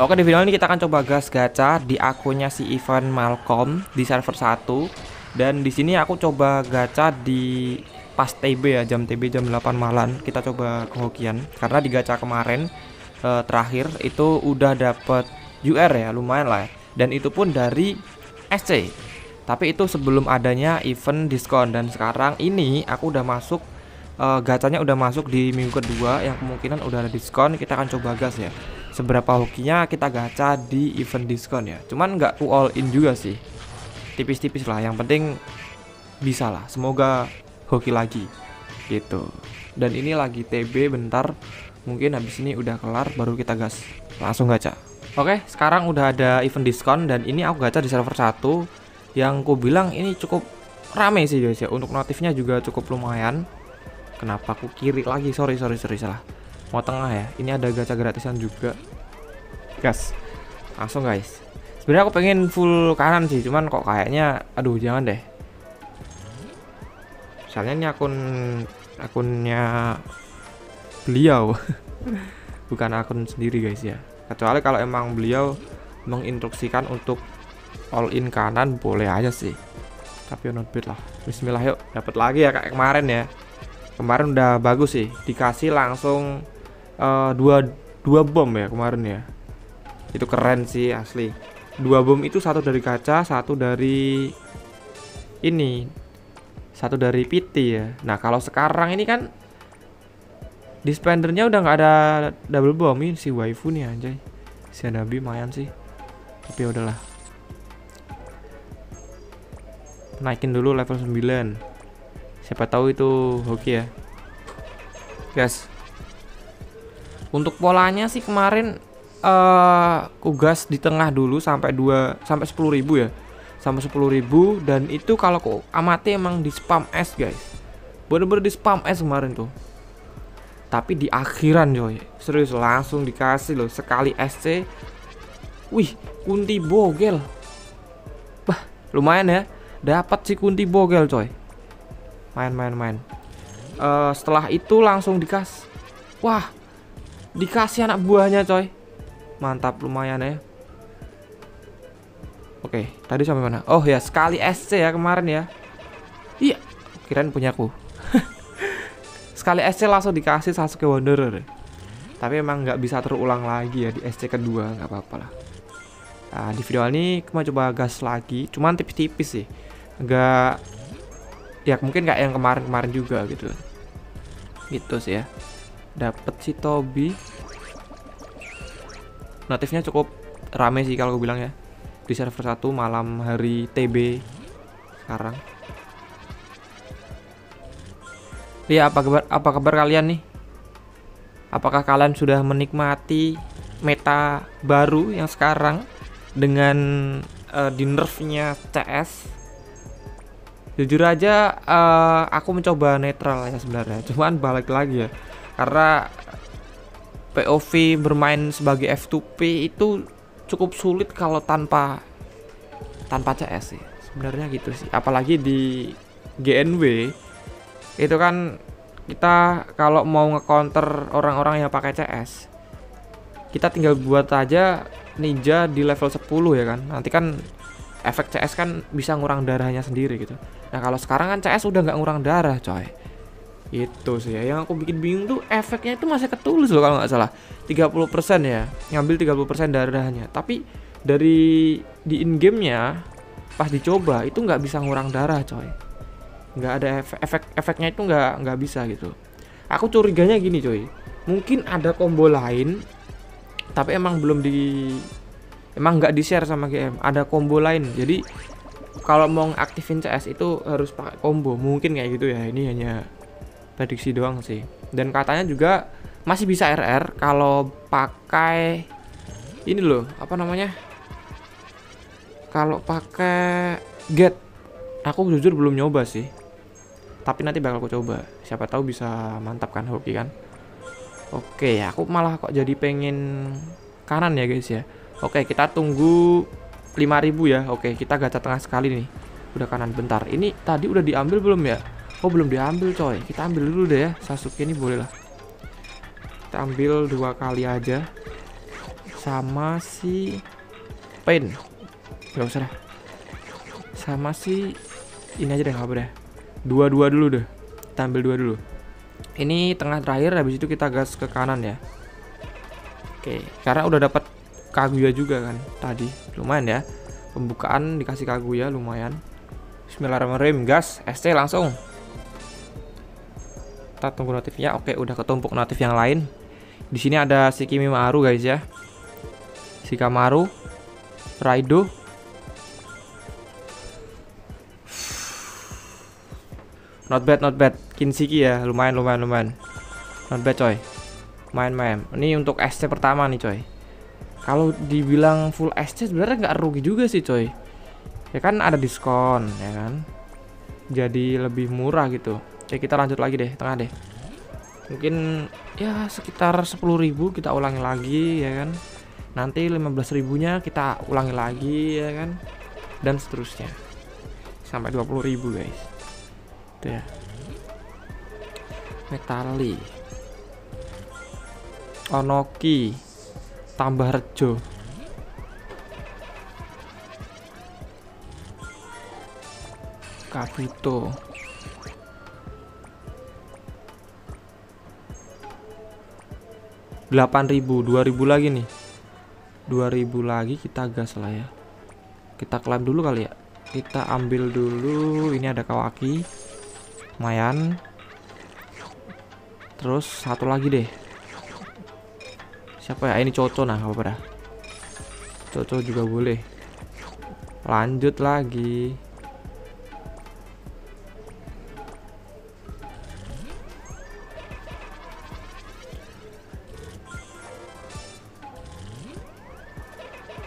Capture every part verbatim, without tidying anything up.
Oke, di video ini kita akan coba gas gacha di akunnya si Evan Malcolm di server satu. Dan di sini aku coba gacha di pas T B ya, jam T B jam delapan malam. Kita coba kehokian karena di gacha kemarin eh, terakhir itu udah dapet U R ya, lumayan lah ya. Dan itu pun dari S C. Tapi itu sebelum adanya event diskon, dan sekarang ini aku udah masuk eh, gacanya udah masuk di minggu kedua yang kemungkinan udah ada diskon. Kita akan coba gas ya. Seberapa hokinya kita gacha di event diskon ya. Cuman nggak ku all in juga sih, tipis-tipis lah, yang penting bisa lah, semoga hoki lagi gitu. Dan ini lagi T B bentar, mungkin habis ini udah kelar baru kita gas langsung gacha. Oke, sekarang udah ada event diskon dan ini aku gacha di server satu. Yang ku bilang ini cukup rame sih guys ya, untuk notifnya juga cukup lumayan. Kenapa ku kiri lagi, sorry sorry sorry salah, mau tengah ya. Ini ada gacha gratisan juga, gas langsung guys. Sebenarnya aku pengen full kanan sih, cuman kok kayaknya aduh jangan deh. Misalnya ini akun akunnya beliau bukan akun sendiri guys ya, kecuali kalau emang beliau menginstruksikan untuk all in kanan boleh aja sih, tapi not bad lah. Bismillah yuk, dapat lagi ya kayak kemarin ya. Kemarin udah bagus sih, dikasih langsung Uh, dua dua bom ya kemarin ya, itu keren sih asli. Dua bom itu satu dari kaca, satu dari ini, satu dari P T ya. Nah kalau sekarang ini kan dispendernya udah nggak ada double bom. Ini si waifu nih anjay, si Hanabi mayan sih, tapi udahlah naikin dulu level sembilan, siapa tahu itu hoki ya guys. Untuk polanya sih kemarin uh, kugas di tengah dulu sampai dua sampai sepuluh ribu ya. Sampai sepuluh ribu, dan itu kalau ku amati emang di spam S guys. Bener-bener di spam S kemarin tuh. Tapi di akhiran coy, serius langsung dikasih loh sekali S C. Wih, Kunti Bogel. Bah, lumayan ya. Dapat si Kunti Bogel coy. Main-main-main. Uh, setelah itu langsung dikas. Wah, dikasih anak buahnya coy, mantap lumayan ya. Oke, tadi sampai mana? Oh ya, sekali S C ya kemarin ya. Iya, kirain punyaku. Sekali S C langsung dikasih Sasuke Wanderer. Tapi emang nggak bisa terulang lagi ya di S C kedua, nggak apa-apa lah. Nah, di video ini cuma coba gas lagi, cuman tipis-tipis sih, nggak ya mungkin nggak yang kemarin-kemarin juga gitu, gitu sih ya. Dapet si Tobi. Notifnya cukup rame sih kalau gue bilang ya, di server satu malam hari T B sekarang. Ya apa kabar, apa kabar kalian nih? Apakah kalian sudah menikmati meta baru yang sekarang dengan uh, di nerfnya C S? Jujur aja uh, aku mencoba netral ya sebenarnya, cuman balik lagi ya, karena P O V bermain sebagai F two P itu cukup sulit kalau tanpa tanpa C S sih sebenarnya gitu sih. Apalagi di G N W itu kan kita kalau mau ngecounter orang-orang yang pakai C S, kita tinggal buat aja ninja di level sepuluh ya kan, nanti kan efek C S kan bisa ngurang darahnya sendiri gitu. Nah kalau sekarang kan C S udah nggak ngurang darah coy. Itu sih ya, yang aku bikin bingung tuh efeknya itu masih ketulis loh kalau nggak salah tiga puluh persen ya, ngambil tiga puluh persen darahnya. Tapi dari di in-game-nya pas dicoba itu nggak bisa ngurang darah coy, nggak ada efek, efek efeknya itu nggak nggak bisa gitu. Aku curiganya gini coy, mungkin ada combo lain tapi emang belum di emang nggak di share sama G M, ada combo lain. Jadi kalau mau aktifin C S itu harus pakai combo, mungkin kayak gitu ya. Ini hanya prediksi doang sih, dan katanya juga masih bisa R R kalau pakai ini loh, apa namanya, kalau pakai get. Aku jujur belum nyoba sih, tapi nanti bakal aku coba, siapa tahu bisa mantap kan hoki kan. Oke, aku malah kok jadi pengen kanan ya guys ya. Oke, kita tunggu lima ribu ya. Oke, kita gacha tengah sekali nih, udah kanan bentar. Ini tadi udah diambil belum ya? Oh belum diambil coy, kita ambil dulu deh ya. Sasuke ini boleh lah, kita ambil dua kali aja sama si Pain. Gak usah dah. Sama si ini aja deh, gak apa deh. Dua-dua dulu deh. Kita ambil dua dulu. Ini tengah terakhir, habis itu kita gas ke kanan ya. Oke, karena udah dapat Kaguya juga kan tadi. Lumayan ya. Pembukaan dikasih Kaguya lumayan. Bismillahirrahmanirrahim, gas S T langsung. Kita tunggu notifnya. Oke, udah ketumpuk notif yang lain. Di sini ada si Shikamaru guys ya. Shikamaru, Raido. Not bad, not bad. Kinshiki ya, lumayan, lumayan, lumayan. Not bad coy. Main-main. Ini untuk S C pertama nih coy. Kalau dibilang full S C sebenarnya nggak rugi juga sih coy. Ya kan ada diskon ya kan. Jadi lebih murah gitu. Oke, kita lanjut lagi deh, tengah deh. Mungkin ya sekitar sepuluh ribu kita ulangi lagi ya kan. Nanti lima belas ribunya kita ulangi lagi ya kan. Dan seterusnya. Sampai dua puluh ribu guys. Ya. Metali Onoki, Tambarjo. Kabuto delapan ribu, dua ribu lagi nih. dua ribu lagi kita gas lah ya. Kita klaim dulu kali ya. Kita ambil dulu. Ini ada Kawaki. Lumayan. Terus satu lagi deh. Siapa ya? Ini Coco, nah apa pada? Coco juga boleh. Lanjut lagi.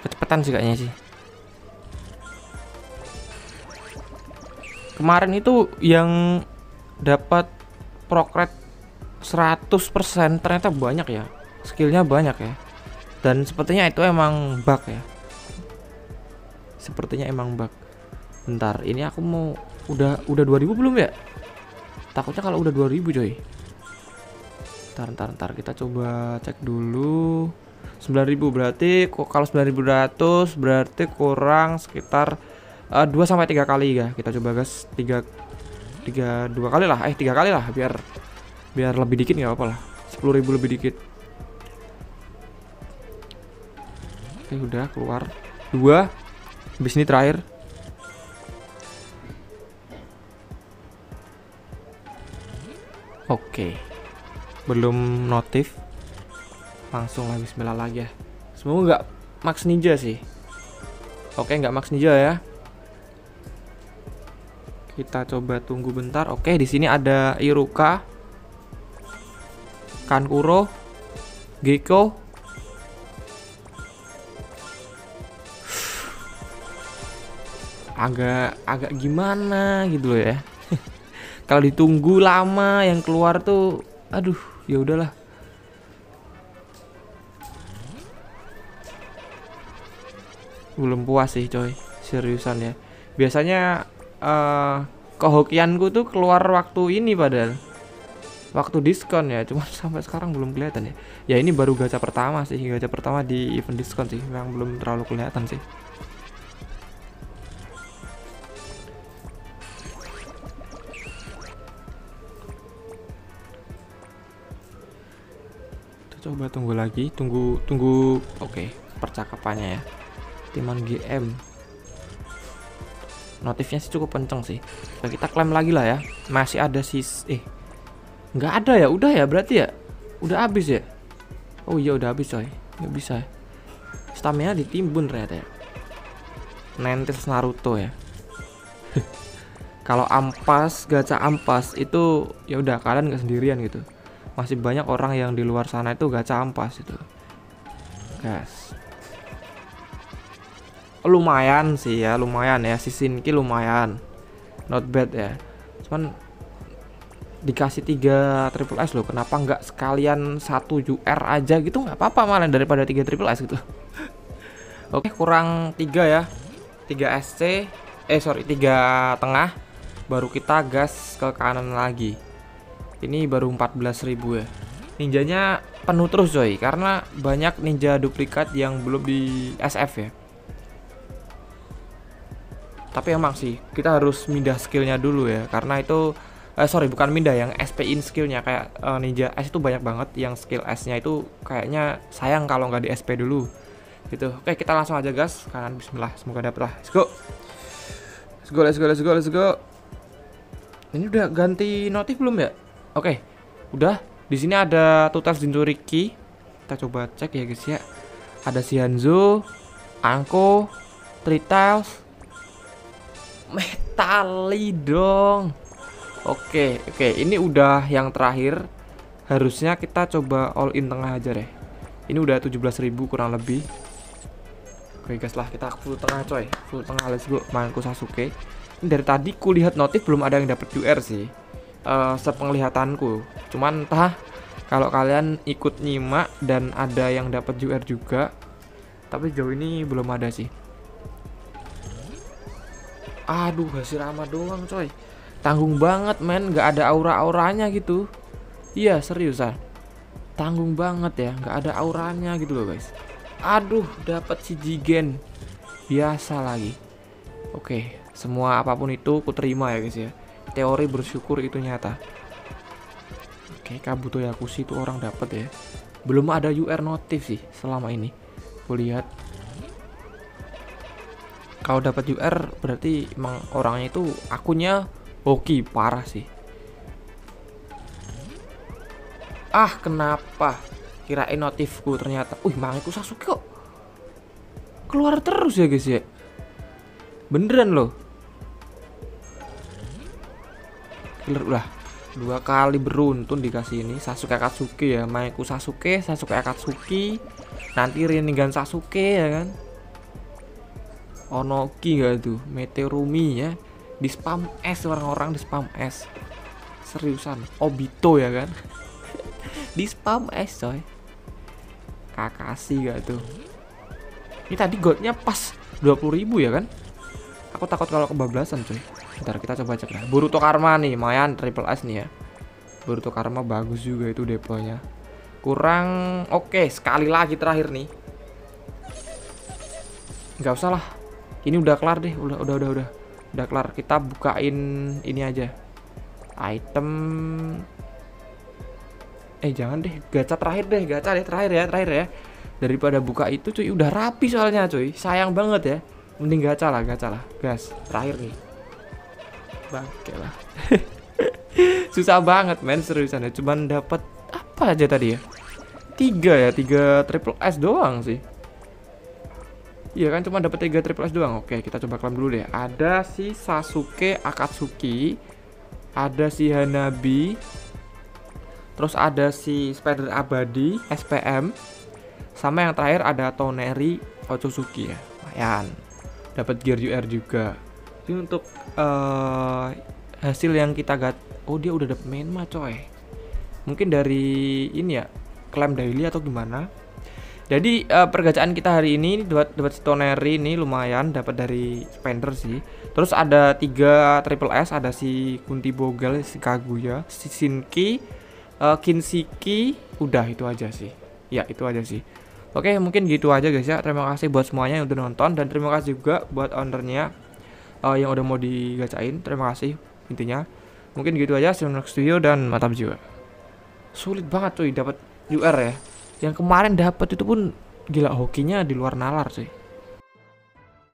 Kecepatan sih kayaknya sih. Kemarin itu yang dapat prokret seratus persen ternyata banyak ya, skillnya banyak ya, dan sepertinya itu emang bug ya, sepertinya emang bug. Bentar, ini aku mau udah udah dua ribu belum ya? Takutnya kalau udah dua ribu coy. Ntar ntar ntar kita coba cek dulu. Sembilan ribu berarti, kalau sembilan ribu dua ratus berarti kurang sekitar uh, dua sampai tiga kali ya. Kita coba gas tiga tiga dua kali lah, eh tiga kali lah, biar biar lebih dikit nggak apa-apa lah, sepuluh ribu lebih dikit. Oke, udah keluar dua, habis ini terakhir. Oke, belum notif, langsung lagi bismillah lagi ya. Semoga nggak max ninja sih. Oke, nggak max ninja ya. Kita coba tunggu bentar. Oke, di sini ada Iruka, Kankuro, Geko. Agak agak gimana gitu loh ya. Kalau ditunggu lama yang keluar tuh aduh, ya udahlah. Belum puas sih coy, seriusan ya. Biasanya Uh, kehokianku tuh keluar waktu ini padahal, waktu diskon ya, cuman sampai sekarang belum kelihatan ya. Ya ini baru gacha pertama sih, gacha pertama di event diskon sih, memang belum terlalu kelihatan sih. Kita coba tunggu lagi, tunggu tunggu. Oke, percakapannya ya. Timan G M. Notifnya sih cukup kenceng sih. Nah, kita klaim lagi lah ya. Masih ada sih. Eh, nggak ada ya? Udah ya berarti ya? Udah habis ya? Oh iya udah habis coy. Nggak bisa. Stamina ditimbun ternyata ya. Nentis Naruto ya. Kalau ampas, gacha ampas itu ya udah kalian nggak sendirian gitu. Masih banyak orang yang di luar sana itu gacha ampas itu. Gas. Lumayan sih ya, lumayan ya, si Shinki lumayan, not bad ya. Cuman dikasih tiga triple S loh, kenapa nggak sekalian satu U R aja gitu, nggak apa-apa malah daripada tiga triple S gitu. Oke, kurang tiga ya, tiga S C, eh sorry tiga tengah, baru kita gas ke kanan lagi. Ini baru empat belas ribu ya. ninjanya penuh terus coy, karena banyak ninja duplikat yang belum di S F ya. Tapi emang sih kita harus mindah skillnya dulu ya, karena itu eh, sorry bukan mindah, yang S P-in skillnya kayak eh, ninja S itu banyak banget yang skill S-nya itu kayaknya sayang kalau nggak di S P dulu gitu. Oke kita langsung aja gas kanan, bismillah semoga dapet lah, let's go let's go let's go let's go, let's go. Ini udah ganti notif belum ya? Oke udah. Di sini ada Tutels Jinjuriki, kita coba cek ya guys ya. Ada Shianzu, Angko, Tutels, Metali dong. Oke, oke, ini udah yang terakhir. Harusnya kita coba all in tengah aja deh. Ini udah tujuh belas ribu kurang lebih. Oke guys lah, kita full tengah coy. Full tengah, let's go, mainku Sasuke. Ini dari tadi ku lihat notif belum ada yang dapat U R sih. Uh, sepenglihatanku. Cuman entah kalau kalian ikut nyimak dan ada yang dapat U R juga. Tapi jauh ini belum ada sih. Aduh, Hashirama doang coy. Tanggung banget men, gak ada aura-auranya gitu. Iya seriusan, tanggung banget ya, gak ada auranya gitu loh guys. Aduh, dapat si Jigen biasa lagi. Oke, semua apapun itu ku terima ya guys ya. Teori bersyukur itu nyata. Oke, Kabuto Yakushi itu orang dapat ya. Belum ada U R notif sih selama ini. Ku lihat. Kalau dapat U R berarti emang orangnya itu akunnya hoki parah sih. Ah kenapa? Kirain notifku ternyata. Wih mangiku Sasuke kok keluar terus ya guys ya. Beneran loh. Udah dua kali beruntun dikasih ini Sasuke Akatsuki ya, mangiku Sasuke, Sasuke Akatsuki, nanti Rinigan Sasuke ya kan. Onoki gak tuh, Meteorumi ya, di spam S, orang-orang di spam S, seriusan, Obito ya kan, di spam S coy, Kakashi gak tuh, ini tadi goldnya pas dua puluh ribu ya kan, aku takut kalau kebablasan coy, ntar kita coba cek lah, Buruto Karma nih, lumayan triple S nih ya, Buruto Karma bagus juga itu deponya, kurang, oke sekali lagi terakhir nih, nggak usah lah. Ini udah kelar deh, udah udah udah udah udah kelar. Kita bukain ini aja item, eh jangan deh, gacha terakhir deh, gacha deh terakhir ya, terakhir ya, daripada buka itu cuy, udah rapi soalnya cuy, sayang banget ya, mending gacha lah, gacha lah gas terakhir nih, bangke lah. Susah banget men seriusan ya, cuman dapat apa aja tadi ya, tiga ya, tiga triple S doang sih. Iya kan cuma dapat tiga triple S doang. Oke, kita coba klaim dulu deh. Ada si Sasuke Akatsuki, ada si Hanabi, terus ada si Spider Abadi S P M, sama yang terakhir ada Toneri Otsutsuki ya. Lumayan. Dapat gear U R juga. Ini untuk uh, hasil yang kita gat. Oh, dia udah dapat main mah coy. Mungkin dari ini ya, klaim daily atau gimana? Jadi uh, pergacaan kita hari ini dapat dapat Toneri ini lumayan, dapat dari spender sih. Terus ada tiga triple S, ada si Kunti Bogel, si Kaguya, si Shinki, uh, Kinshiki, udah itu aja sih. Ya itu aja sih. Oke mungkin gitu aja guys ya. Terima kasih buat semuanya yang udah nonton dan terima kasih juga buat ownernya uh, yang udah mau digacain. Terima kasih intinya. Mungkin gitu aja. See you next video dan mantap jiwa. Sulit banget cuy dapat U R ya. Yang kemarin dapat itu pun gila, hokinya di luar nalar sih.